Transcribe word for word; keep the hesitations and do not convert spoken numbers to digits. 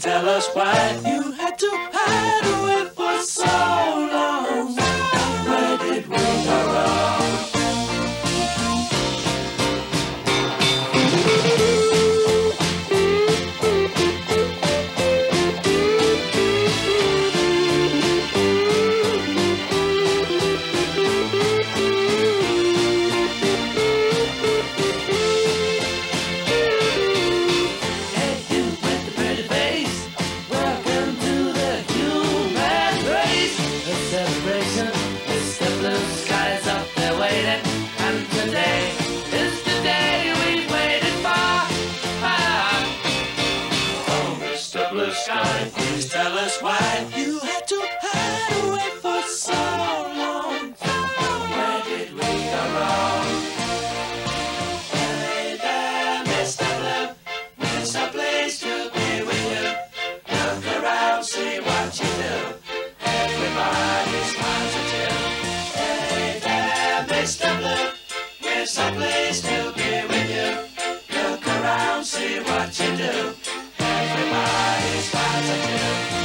Please tell us why you had to hide away for so long. Where did we go wrong? Mister Blue Sky's up there waiting, and today is the day we've waited for. Ah. Oh, Mister Blue Sky, please tell us why you had to hide away for so long. Where did we go wrong? Hey there, Mister Blue, we're so pleased to be with you. Look around, see what you do. Everybody smiles at you. Hey there, Mister Blue, we're so pleased to be with you. Look around, see what you do. Everybody smiles at you.